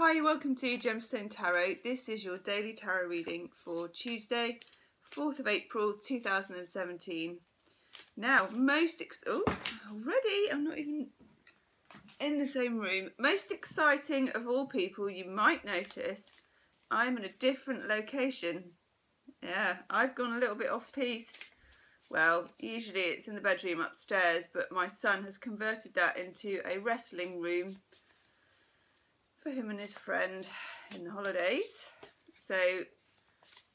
Hi, welcome to Gemstone Tarot. This is your daily tarot reading for Tuesday, 4th of April 2017. Now, Most exciting of all people, you might notice I'm in a different location. Yeah, I've gone a little bit off-piste. Well, usually it's in the bedroom upstairs, but my son has converted that into a wrestling room for him and his friend in the holidays. So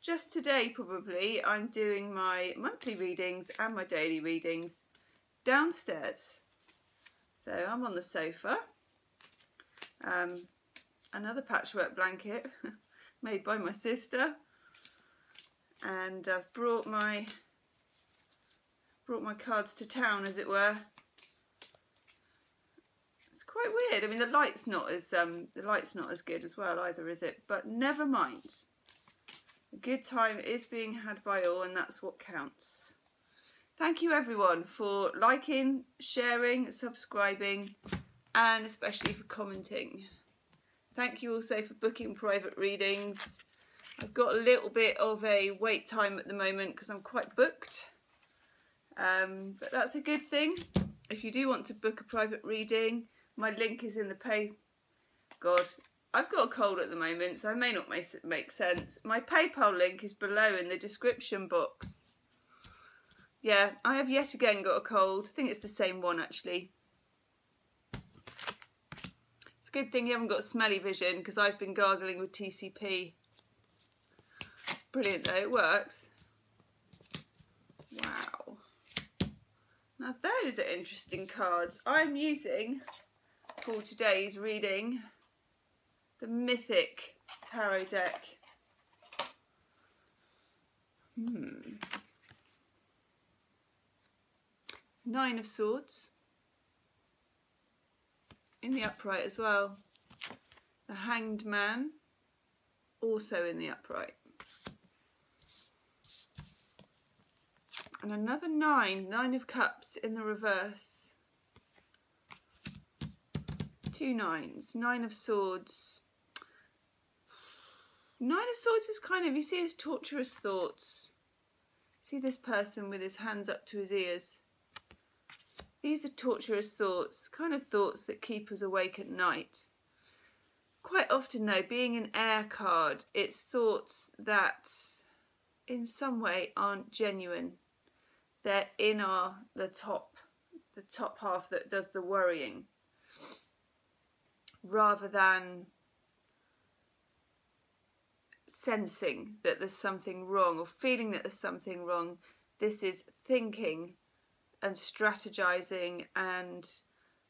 just today probably I'm doing my monthly readings and my daily readings downstairs. So I'm on the sofa. Another patchwork blanket made by my sister, and I've brought my cards to town, as it were. It's quite weird. I mean, the light's not as good as well either, is it? But never mind. A good time is being had by all, and that's what counts. Thank you everyone for liking, sharing, subscribing, and especially for commenting. Thank you also for booking private readings. I've got a little bit of a wait time at the moment because I'm quite booked. But that's a good thing. If you do want to book a private reading, my link is in the God, I've got a cold at the moment, so I may not make sense. My PayPal link is below in the description box. Yeah, I have yet again got a cold. I think it's the same one, actually. It's a good thing you haven't got smelly vision, because I've been gargling with TCP. Brilliant, though. It works. Wow. Now, those are interesting cards. I'm using, for today's reading, the Mythic Tarot deck. Nine of Swords, in the upright as well. The Hanged Man, also in the upright. And another Nine of Cups in the reverse. Two nines, Nine of Swords. Nine of Swords is kind of, you see his torturous thoughts. See this person with his hands up to his ears. These are torturous thoughts, kind of thoughts that keep us awake at night. Quite often though, being an air card, it's thoughts that in some way aren't genuine. They're in the top half that does the worrying, rather than sensing that there's something wrong or feeling that there's something wrong. This is thinking and strategizing and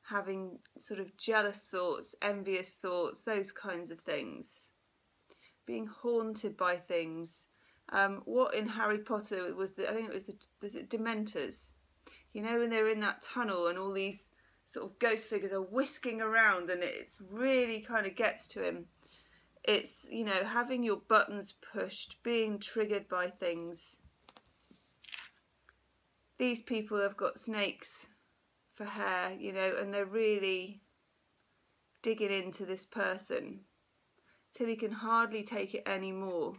having sort of jealous thoughts, envious thoughts, those kinds of things. Being haunted by things. What in Harry Potter was the Dementors, you know, when they're in that tunnel and all these sort of ghost figures are whisking around, and it's really kind of gets to him. It's, you know, having your buttons pushed, being triggered by things. These people have got snakes for hair, you know, and they're really digging into this person till he can hardly take it anymore.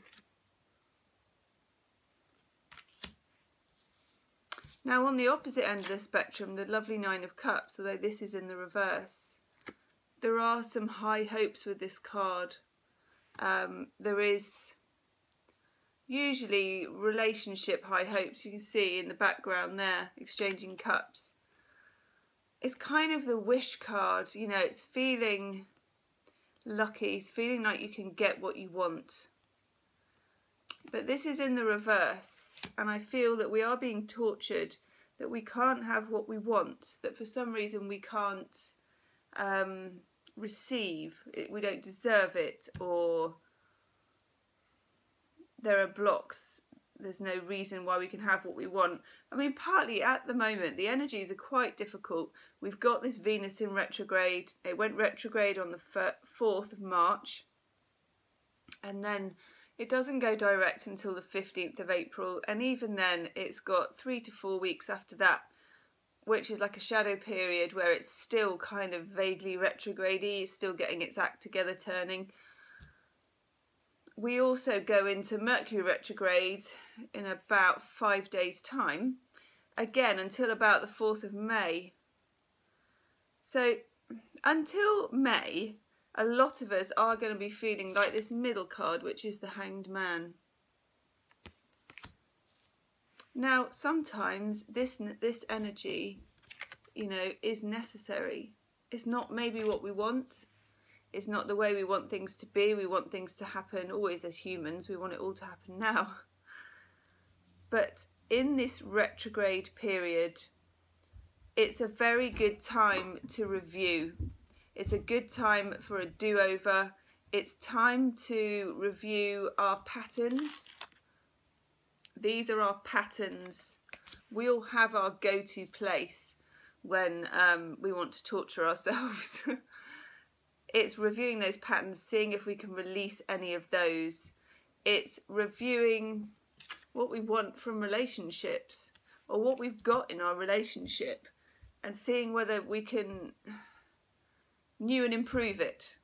Now on the opposite end of the spectrum, the lovely Nine of Cups, although this is in the reverse, there are some high hopes with this card. There is usually relationship high hopes, you can see in the background there, exchanging cups. It's kind of the wish card, you know, it's feeling lucky, it's feeling like you can get what you want. But this is in the reverse, and I feel that we are being tortured, that we can't have what we want, that for some reason we can't receive it, we don't deserve it, or there are blocks, there's no reason why we can have what we want. I mean, partly at the moment, the energies are quite difficult. We've got this Venus in retrograde. It went retrograde on the 4th of March, and then it doesn't go direct until the 15th of April, and even then it's got 3 to 4 weeks after that which is like a shadow period where it's still kind of vaguely retrograde-y, still getting its act together, turning. We also go into Mercury retrograde in about 5 days' time, again until about the 4th of May. So until May, a lot of us are going to be feeling like this middle card, which is the Hanged Man. Now, sometimes this energy, you know, is necessary. It's not maybe what we want. It's not the way we want things to be. We want things to happen always as humans. We want it all to happen now. But in this retrograde period, it's a very good time to review. It's a good time for a do-over. It's time to review our patterns. These are our patterns. We all have our go-to place when we want to torture ourselves. It's reviewing those patterns, seeing if we can release any of those. It's reviewing what we want from relationships or what we've got in our relationship and seeing whether we can new and improve it.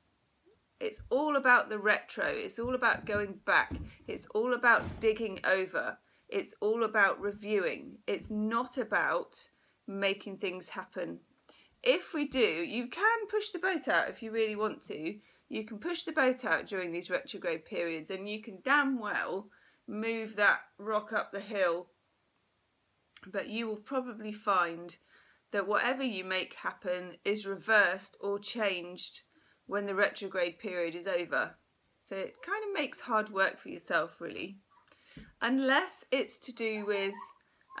It's all about the retro. It's all about going back. It's all about digging over. It's all about reviewing. It's not about making things happen. If we do, you can push the boat out if you really want to. You can push the boat out during these retrograde periods, and you can damn well move that rock up the hill. But you will probably find that whatever you make happen is reversed or changed when the retrograde period is over. So it kind of makes hard work for yourself, really. Unless it's to do with,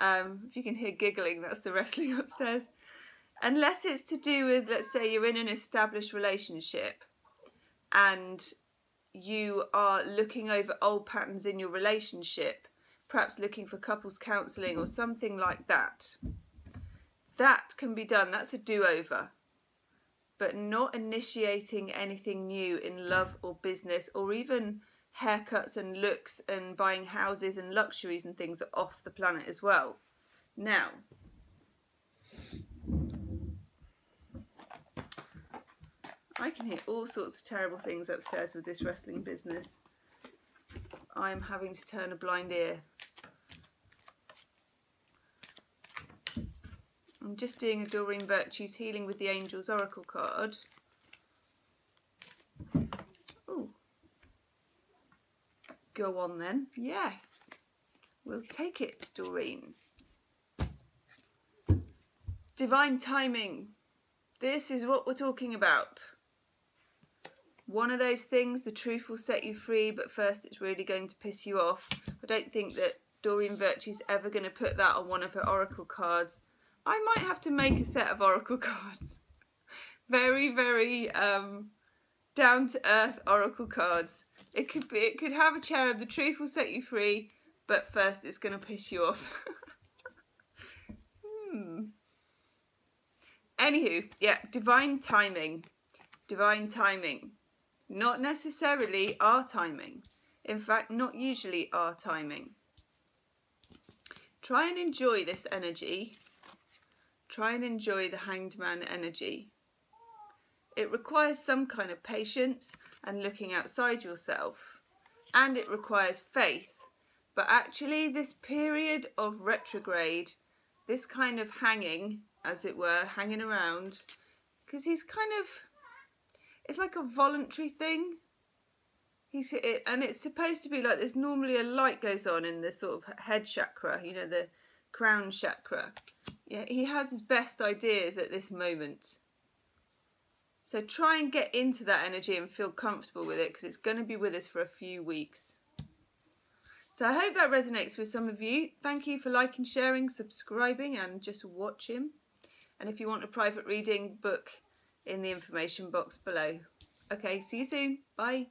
if you can hear giggling, that's the wrestling upstairs. Unless it's to do with, let's say you're in an established relationship and you are looking over old patterns in your relationship, perhaps looking for couples counselling or something like that. That can be done, that's a do-over. But not initiating anything new in love or business, or even haircuts and looks and buying houses and luxuries and things are off the planet as well. Now, I can hear all sorts of terrible things upstairs with this wrestling business. I'm having to turn a blind ear. I'm just doing a Doreen Virtue's Healing with the Angels Oracle card. Ooh. Go on then. Yes. We'll take it, Doreen. Divine timing. This is what we're talking about. One of those things, the truth will set you free, but first it's really going to piss you off. I don't think that Doreen Virtue's ever going to put that on one of her Oracle cards. I might have to make a set of Oracle cards. Very, very down-to-earth Oracle cards. It could have a cherub, the truth will set you free, but first it's going to piss you off. Anywho, yeah, divine timing. Divine timing. Not necessarily our timing. In fact, not usually our timing. Try and enjoy this energy. Try and enjoy the Hanged Man energy. It requires some kind of patience and looking outside yourself. And it requires faith. But actually this period of retrograde, this kind of hanging, as it were, hanging around, because he's kind of, it's like a voluntary thing. And it's supposed to be like there's normally a light goes on in the sort of head chakra, you know, the crown chakra. Yeah, he has his best ideas at this moment. So try and get into that energy and feel comfortable with it, because it's going to be with us for a few weeks. So I hope that resonates with some of you. Thank you for liking, sharing, subscribing, and just watching. And if you want a private reading, book in the information box below. Okay, see you soon. Bye.